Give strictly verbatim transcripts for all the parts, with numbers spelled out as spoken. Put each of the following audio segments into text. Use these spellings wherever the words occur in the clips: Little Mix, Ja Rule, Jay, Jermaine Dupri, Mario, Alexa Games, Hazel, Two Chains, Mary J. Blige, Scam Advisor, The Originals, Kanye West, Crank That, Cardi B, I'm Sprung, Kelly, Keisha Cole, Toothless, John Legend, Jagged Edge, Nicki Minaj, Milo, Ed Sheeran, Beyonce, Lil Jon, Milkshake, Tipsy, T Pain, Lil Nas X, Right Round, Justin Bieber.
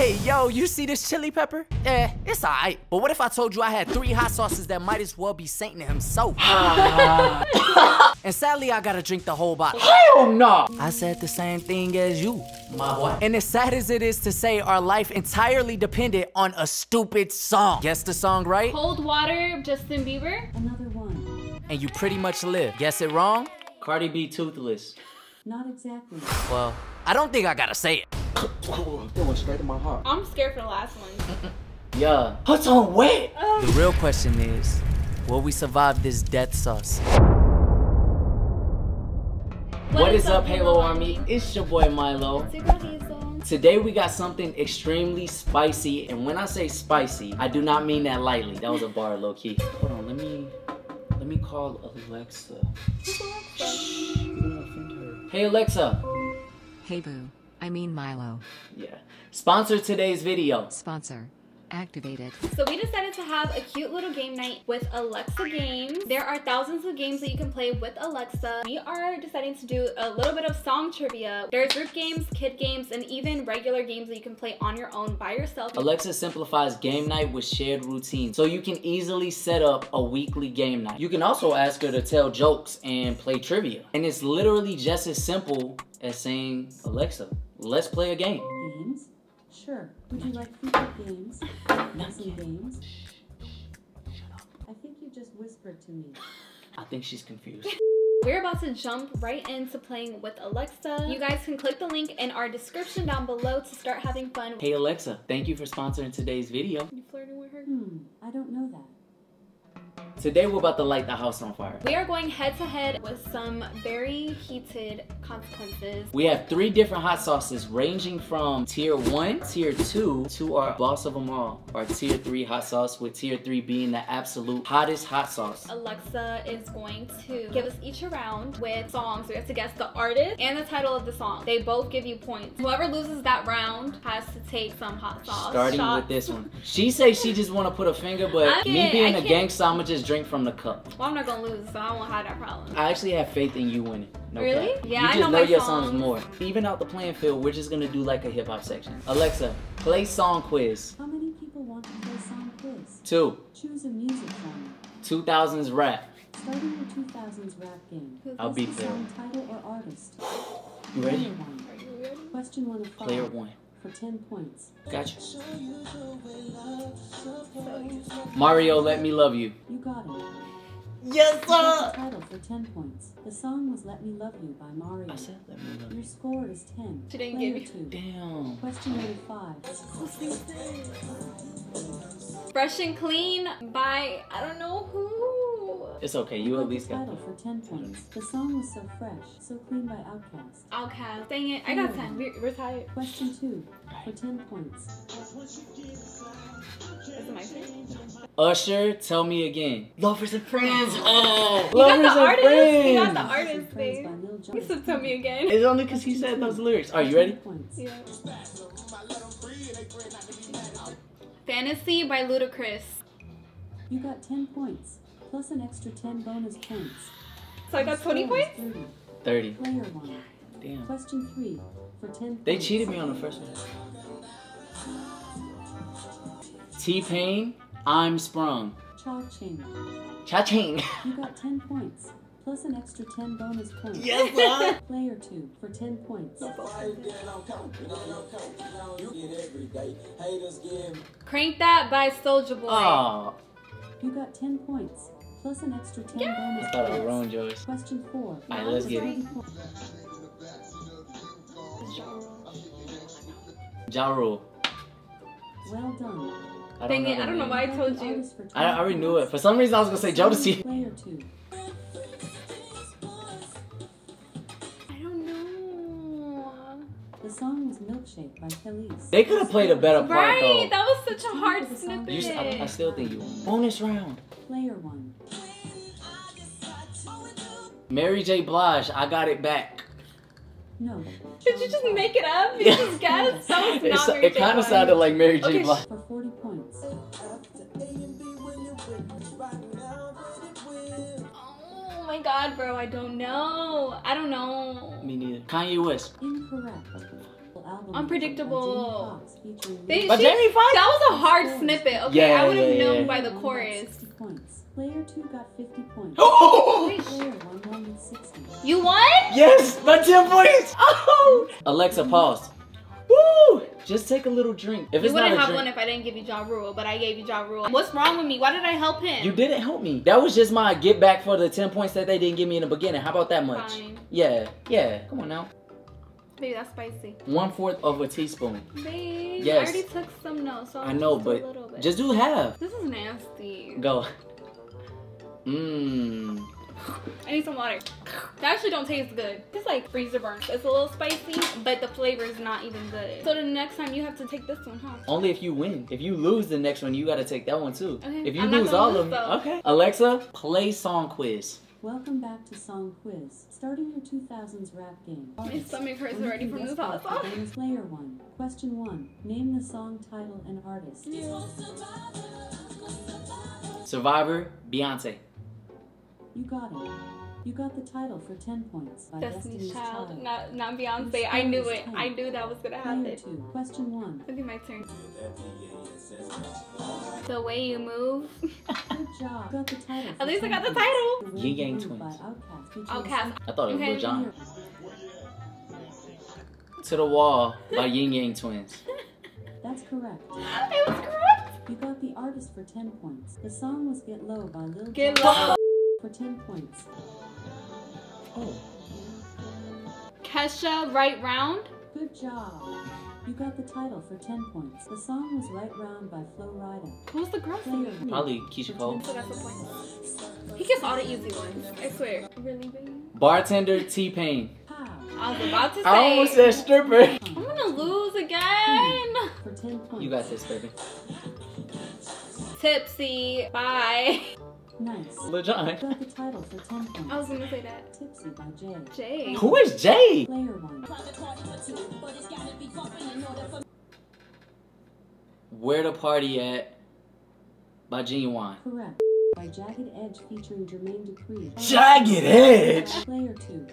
Hey, yo, you see this chili pepper? Eh, it's all right. But what if I told you I had three hot sauces that might as well be Satan himself? And sadly, I gotta drink the whole bottle. Hell no! I said the same thing as you, my boy. And as sad as it is to say, our life entirely depended on a stupid song. Guess the song, right? Cold Water, Justin Bieber. Another one. And you pretty much live. Guess it wrong? Cardi B, Toothless. Not exactly. Well, I don't think I gotta say it. That went straight to my heart. I'm scared for the last one. Yeah. What's on wet? Uh. The real question is, will we survive this death sauce? What, what is, is up, Halo Army? Army? It's your boy Milo. It's your girl Hazel. Today we got something extremely spicy, and when I say spicy, I do not mean that lightly. That was a bar, low key. Hold on, let me let me call Alexa. Shh, you don't offend her. Hey Alexa. Hey boo. I mean Milo. Yeah. Sponsor today's video. Sponsor. Activated. So we decided to have a cute little game night with Alexa Games. There are thousands of games that you can play with Alexa. We are deciding to do a little bit of song trivia. There's group games, kid games, and even regular games that you can play on your own by yourself. Alexa simplifies game night with shared routines, so you can easily set up a weekly game night. You can also ask her to tell jokes and play trivia. And it's literally just as simple as saying, Alexa, let's play a game. Games? Sure. Would you like to play games? Some games? Shut up. I think you just whispered to me. I think she's confused. We're about to jump right into playing with Alexa. You guys can click the link in our description down below to start having fun. Hey Alexa, thank you for sponsoring today's video. You flirting with her? Hmm, I don't know that. Today we're about to light the house on fire. We are going head to head with some very heated consequences. We have three different hot sauces ranging from tier one, tier two, to our boss of them all, our tier three hot sauce, with tier three being the absolute hottest hot sauce. Alexa is going to give us each a round with songs. We have to guess the artist and the title of the song. They both give you points. Whoever loses that round has to take some hot sauce. Starting Shots. with this one. She says she just want to put a finger, but me being a gangsta, I'm just drink from the cup. Well, I'm not gonna lose, so I won't have that problem. I actually have faith in you winning. No really? Problem. Yeah, you I just know, know my your songs. songs more. Even out the playing field, we're just gonna do like a hip hop section. Alexa, play song quiz. How many people want to play song quiz? Two. Choose a music song. two thousands rap. Starting your two thousands rap game. I'll beat there. Title or artist? You ready? One. Are you ready? Question one of five. Player one. For ten points. Gotcha. Mario, Let Me Love You. You got it. Yes, sir! Title for ten points. The song was Let Me Love You by Mario. I said Let Me Love You. Your score is ten. She didn't give me two. Damn. Question number five. Fresh and Clean by I don't know who. It's okay, you at least got the title for ten points. The song was So Fresh, So Clean by Outkast. Outkast. Dang it, I got ten. We're, we're tired. Question two for ten points. Usher, Tell Me Again. Lovers and Friends. Oh, you Lovers got the and artist. Friends. You got the artist thing. You still Tell Me Again. It's only because he said those lyrics. Are you ready? Yeah. Fantasy by Ludacris. You got ten points, plus an extra ten bonus points. So I got twenty points? thirty. Player one. Damn. Question three for ten points. They cheated me on the first one. T Pain, I'm Sprung. Cha Ching. Cha Ching. You got ten points, plus an extra ten bonus points. Yes, yeah, Player two for ten points. Crank That by Soldier Boy. Oh. You got ten points, plus an extra ten yeah. bonus I thought points. I ruined yours. Question four. All right, let's get it. Ja Rule. Well done. I Dang it, I don't know why I told you. I, I already knew it. For some reason I was going to say Jodeci. Player two. I don't know. The song was Milkshake by Kelly. They could have played a better part right, though. Right, that was such a hard snippet. You, I, I still think you won. Bonus round. Player one. Mary J. Blige, I Got It Back. No. Did you just make it up? You just guessed? That was not Mary J. It kind of sounded like Mary J. Blige. For forty points. Oh my god, bro. I don't know. I don't know. Me neither. Kanye West. Incorrect. album Unpredictable. They, but she, Jamie Foxx? That was a hard snippet. Okay, yeah, I would have yeah, known yeah. by the chorus. Points. Player two got fifty points. Oh! Player one won sixty. You won? Yes, by ten points. Oh! Alexa, pause. Woo! Just take a little drink. If it's you wouldn't not a have drink, one if I didn't give you Ja Rule, but I gave you Ja Rule. What's wrong with me? Why did I help him? You didn't help me. That was just my get back for the ten points that they didn't give me in the beginning. How about that much? Fine. Yeah, yeah. Come on now. Baby, that's spicy. One fourth of a teaspoon. Babe, yes. I already took some notes, so I'll I know, just but a little bit. Just do half. This is nasty. Go. Mmm. I need some water. That actually don't taste good. It's like freezer burn. It's a little spicy, but the flavor is not even good. So the next time you have to take this one, huh? Only if you win. If you lose the next one, you gotta take that one too. Okay. If you I'm lose all of them, though. Okay. Alexa, play song quiz. Welcome back to Song Quiz. Starting your two thousands rap game. My stomach hurts already from this hot sauce. Player one. Question one. Name the song title and artist. Yeah. Survivor, Beyonce. You got it. You got the title for ten points. By Destiny's Child. Child. Not, not Beyonce. I knew it. Ten. I knew that was gonna happen. Player two. Question one. It'll be my turn. The way you move. Good job. Got the title. At least I got the title. Ying Yang Twins. Outkast. Outkast. I thought it was Lil Jon. To the Wall by Ying Yang Twins. That's correct. It was correct. You got the artist for ten points. The song was Get Low by Lil Get Jon. Low. For ten points. Oh. Kesha, Right Round. Good job. You got the title for ten points. The song was Right Round by Flo Rida. Who's the girl? Probably Keisha Cole. He gets all the easy ones. I swear. Really, baby? Bartender, T Pain. I was about to say. I almost said stripper. I'm gonna lose again. For ten points. You got this, baby. Tipsy. Bye. Nice. Lil Jon. You got the title for ten points. I was gonna say that. Tipsy by Jay. Jay. Who is Jay? Player one. Where the Party At by Genuine. Correct. By Jagged Edge featuring Jermaine Dupri. Jagged Edge. Player two.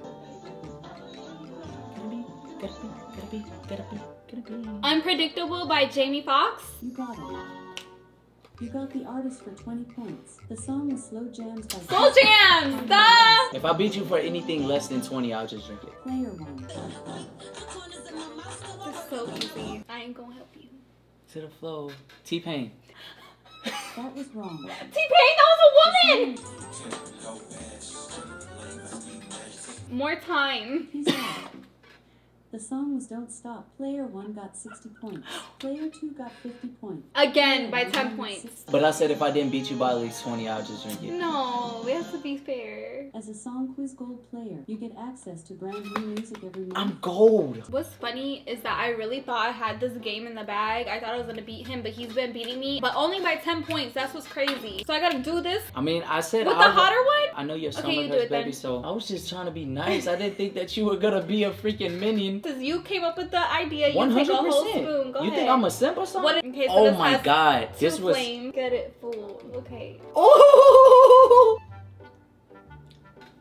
Gotta be, gotta be, gotta be, gotta be, gotta be. Unpredictable by Jamie Foxx. You got it. You got the artist for twenty points. The song is Slow Jams by Slow Jams! The... If I beat you for anything less than twenty, I'll just drink it. Player one. That's so easy. I ain't gonna help you. To the flow. T Pain. That was wrong. T Pain, that was a woman! More time. The song was Don't Stop. Player one got sixty points. Player two got fifty points. Again, by ten points. But I said if I didn't beat you by at least twenty, I'll just drink it. No, we have to be fair. As a Song Quiz Gold player, you get access to brand new music every month. I'm gold. What's funny is that I really thought I had this game in the bag. I thought I was going to beat him, but he's been beating me. But only by ten points. That's what's crazy. So I got to do this. I mean, I said... With I'll the hotter one? I know your stomach okay, you hurts, it, baby, then. So I was just trying to be nice. I didn't think that you were going to be a freaking minion. Because you came up with the idea, you one hundred percent. Take a whole spoon. Go you ahead. Think I'm a simp or something? Okay, so oh my god, this was. Flame. Get it full. Okay. Oh!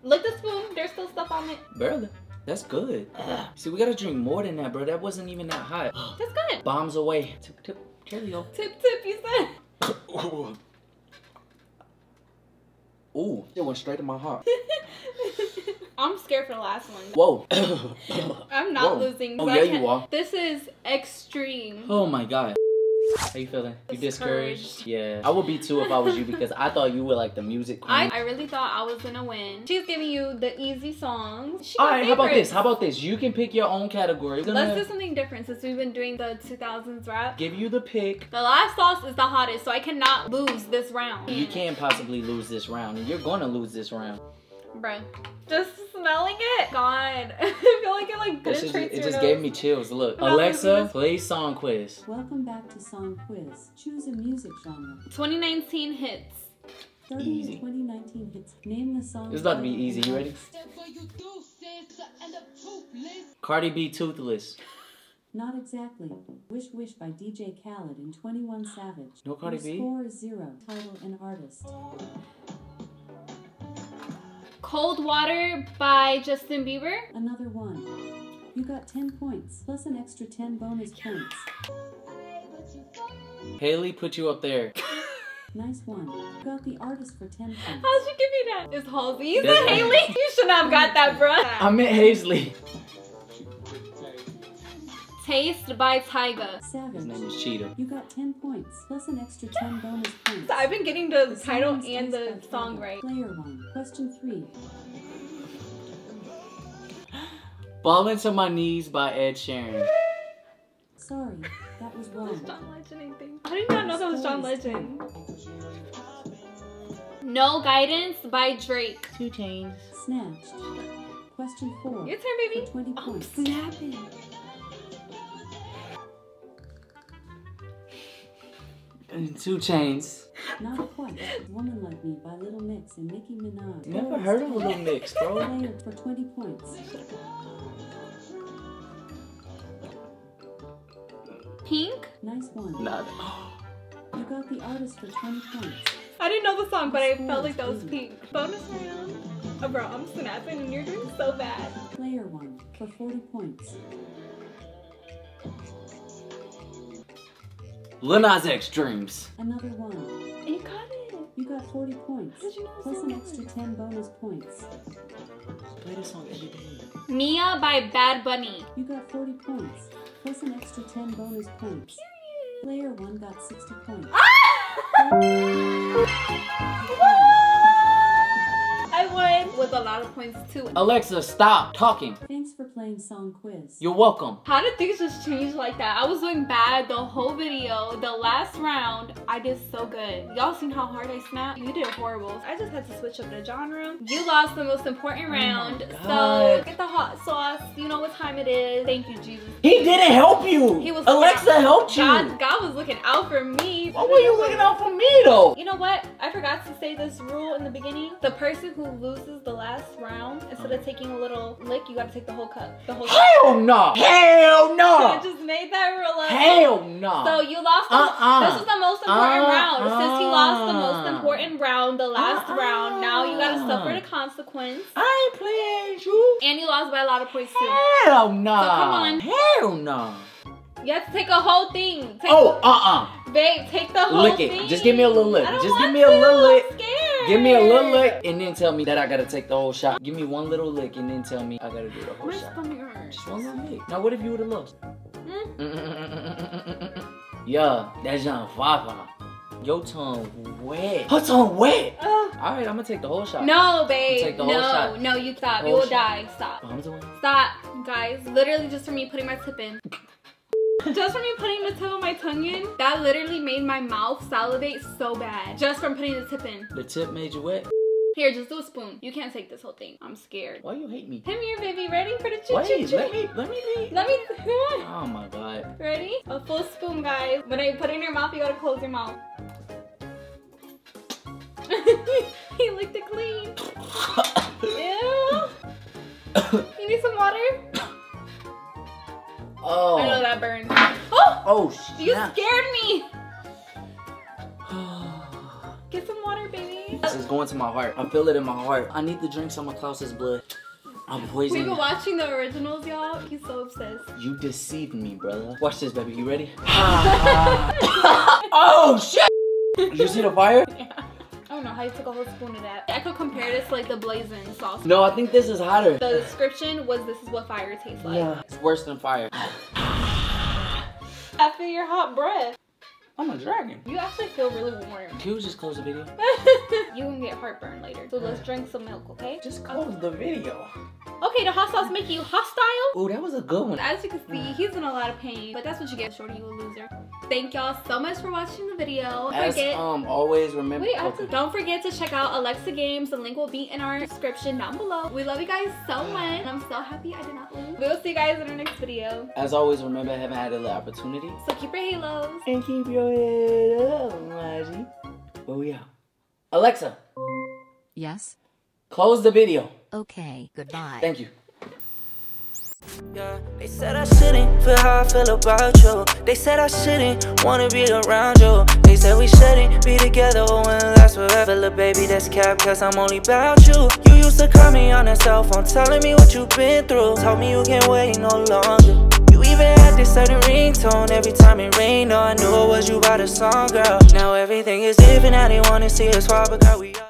Lick the spoon. There's still stuff on it. Barely. That's good. Ugh. See, we gotta drink more than that, bro. That wasn't even that hot. That's good. Bombs away. Tip, tip. Cheerio. Tip, tip. You said. Ooh, it went straight to my heart. I'm scared for the last one. Whoa. I'm not Whoa. Losing. Oh, yeah, you are. This is extreme. Oh, my God. How you feeling? You discouraged? Yeah. I would be too if I was you because I thought you were like the music queen. I, I really thought I was gonna win. She's giving you the easy songs. She All right, favorites. How about this? How about this? You can pick your own category. Gonna... Let's do something different since we've been doing the two thousands rap. Give you the pick. The last sauce is the hottest, so I cannot lose this round. You can't possibly lose this round. You're gonna lose this round. Bruh. Just smelling it? God. I feel like it like good just, It just nose. Gave me chills. Look. I'm Alexa, play Song Quiz. Welcome back to Song Quiz. Choose a music genre. twenty nineteen hits. Easy. twenty nineteen hits. Name the song. This is about to be easy. You ready? Cardi B, Toothless. Not exactly. Wish Wish by D J Khaled and twenty-one Savage. No Cardi B? Score is zero. Title and artist. Cold Water by Justin Bieber. Another one. You got ten points, plus an extra ten bonus points. Haley put you up there. Nice one. You got the artist for ten points. How'd she give you that? Is Halsey? Is that Haley? You should not have got that, bro. I meant Hazley. Taste by Tyga. Savage. His name is Cheetah. You got ten points, plus an extra ten bonus points. So I've been getting the, the title and the song right. Player one. Question three. Ballin' to My Knees by Ed Sheeran. Sorry, that was wrong. That's John Legend, I think. I did not know that was John Legend. No Guidance by Drake. Two Chains. Snatched. Question four. Your turn, baby. For twenty points. I'm snapping. Two Chains. Not Quite. Woman Like Me by Little Mix and Nicki Minaj. Never Girls. Heard of Little Mix, bro. Played for twenty points. Pink. Nice one. Not. You got the artist for twenty points. I didn't know the song, but I felt like that was Pink. Bonus round. Oh, bro, I'm snapping and you're doing so bad. Player one for forty points. Lil Nas X Dreams. Another one. You got it. You got forty points. Did you know plus an extra ten bonus points. Play this song every day. Mia by Bad Bunny. You got forty points. Plus an extra ten bonus points. Period. Player one got sixty points. Ah! I won with a lot of points too. Alexa, stop talking. Thanks for playing Song Quiz. You're welcome. How did things just change like that? I was doing bad the whole video. The last round, I did so good. Y'all seen how hard I snapped? You did horrible. I just had to switch up the genre. You lost the most important round. Oh, so get the hot sauce. You know what time it is. Thank you, Jesus. He didn't help you. He was Alexa helped you. God, God was looking out for me. Why were you looking out for me though? You know what? I forgot to say this rule in the beginning. The person who loses the last round, instead of taking a little lick, you gotta take the whole cup. The whole Hell cup. no! Hell no! So I just made that rule up. Hell no! So you lost. The, uh-uh. This is the most important uh-uh. round. Since he lost the most important round, the last uh-uh. round, now you gotta suffer the consequence. I ain't playing you. And you lost by a lot of points too. Hell no! So come on. Hell no! You have to take a whole thing. Take oh, uh-uh. Babe, take the whole lick it. thing. Just give me a little lick. I don't just want give me to. a little lick. I'm scared. Give me a little lick and then tell me that I gotta take the whole shot. Give me one little lick and then tell me I gotta do the whole My shot. Stomach hurts. Just one little lick. Now what if you would've lost? Mm. Yeah, that's John Fafa. Your tongue wet. Her tongue wet. Uh, All right, I'm gonna take the whole shot. No, babe. Take the whole no, shot. no, you stop. You will shot. die. Stop. I'm doing. Stop, guys. Literally just for me putting my tip in. Just from me putting the tip of my tongue in, that literally made my mouth salivate so bad. Just from putting the tip in. The tip made you wet? Here, just do a spoon. You can't take this whole thing. I'm scared. Why you hate me? Come here, baby. Ready for the choo choo choo? Let me, let me be. Let me, come on. Oh my God. Ready? A full spoon, guys. When I put it in your mouth, you gotta close your mouth. He licked it clean. Ew. You need some water? Oh. I know that burns. Oh! Oh, shit. You scared me! Get some water, baby. This is going to my heart. I feel it in my heart. I need to drink some of Klaus's blood. I'm poisoned. We've been watching the originals, y'all. He's so obsessed. You deceived me, brother. Watch this, baby. You ready? Oh, shit! Did you see the fire? Yeah. I don't know how you took a whole spoon of that. I could compare this to like the blazing sauce. No, I think this is hotter. The description was this is what fire tastes like. Yeah, it's worse than fire. I feel your hot breath. I'm a dragon. You actually feel really warm. Can you just close the video? You can get heartburn later. So let's drink some milk, okay? Just close oh. the video. Okay, the hot sauce make you hostile. Ooh, that was a good one. As you can see, he's in a lot of pain. But that's what you get, shorty, you a loser. Thank y'all so much for watching the video. As forget, um, always remember. Wait, also, don't forget to check out Alexa Games. The link will be in our description down below. We love you guys so much. And I'm so happy I did not lose. We'll see you guys in our next video. As always, remember, I haven't had a little opportunity. So keep your halos. And keep your head up, Maji. Oh, yeah. Alexa. Yes? Close the video. Okay, goodbye. Thank you. Yeah, they said I shouldn't feel how I feel about you. They said I shouldn't wanna be around you. They always said we shouldn't be together or wouldn't last forever. Look, baby, that's cap, cause I'm only about you. You used to call me on that cell phone, telling me what you've been through. Told me you can't wait no longer. You even had this certain ringtone every time it rained. Oh, I knew it was you by the song, girl. Now everything is different, now they wanna see us fall, but God, we are.